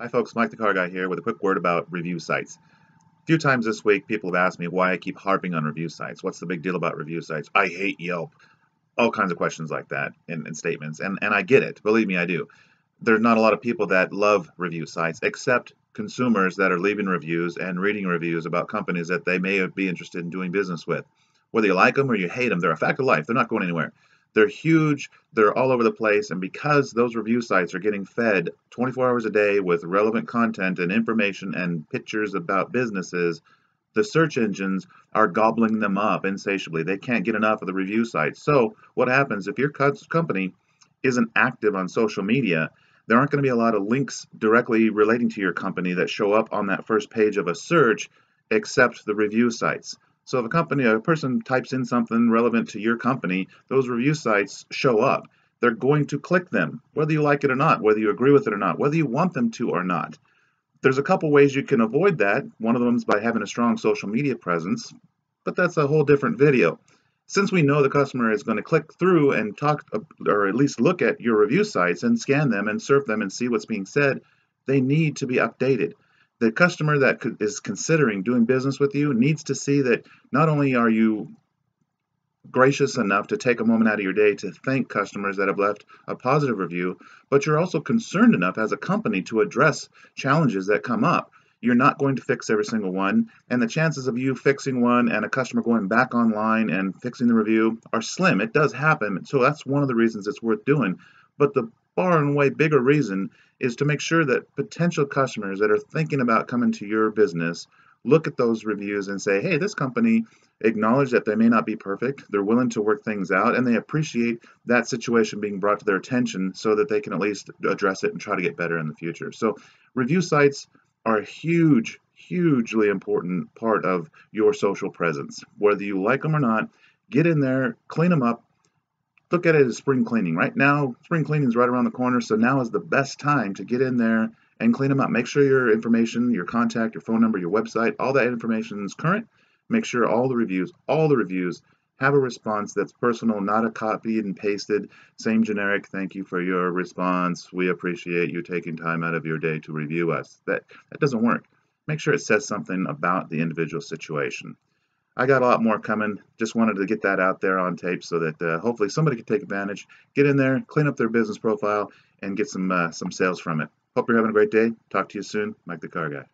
Hi folks, Mike theCarGuy here with a quick word about review sites. A few times this week people have asked me why I keep harping on review sites. What's the big deal about review sites? I hate Yelp. All kinds of questions like that and statements. And I get it. Believe me, I do. There's not a lot of people that love review sites except consumers that are leaving reviews and reading reviews about companies that they may be interested in doing business with. Whether you like them or you hate them, they're a fact of life. They're not going anywhere. They're huge, they're all over the place, and because those review sites are getting fed 24 hours a day with relevant content and information and pictures about businesses, the search engines are gobbling them up insatiably. They can't get enough of the review sites. So what happens if your company isn't active on social media, there aren't going to be a lot of links directly relating to your company that show up on that first page of a search except the review sites. So if a person types in something relevant to your company, those review sites show up. They're going to click them, whether you like it or not, whether you agree with it or not, whether you want them to or not. There's a couple ways you can avoid that. One of them is by having a strong social media presence, but that's a whole different video. Since we know the customer is going to click through and talk, or at least look at your review sites and scan them and surf them and see what's being said, they need to be updated. The customer that is considering doing business with you needs to see that not only are you gracious enough to take a moment out of your day to thank customers that have left a positive review, but you're also concerned enough as a company to address challenges that come up. You're not going to fix every single one, and the chances of you fixing one and a customer going back online and fixing the review are slim. It does happen, so that's one of the reasons it's worth doing, but the far and way bigger reason is to make sure that potential customers that are thinking about coming to your business look at those reviews and say, hey, this company acknowledged that they may not be perfect, they're willing to work things out, and they appreciate that situation being brought to their attention so that they can at least address it and try to get better in the future. So review sites are a hugely important part of your social presence. Whether you like them or not, get in there, clean them up. Look at it as spring cleaning. Right now, spring cleaning is right around the corner, so now is the best time to get in there and clean them up. Make sure your information, your contact, your phone number, your website, all that information is current. Make sure all the reviews have a response that's personal, not a copied and pasted, same generic, thank you for your response, we appreciate you taking time out of your day to review us. That doesn't work. Make sure it says something about the individual situation. I got a lot more coming, just wanted to get that out there on tape so that hopefully somebody can take advantage, get in there, clean up their business profile, and get some sales from it. Hope you're having a great day. Talk to you soon. Mike theCarGuy.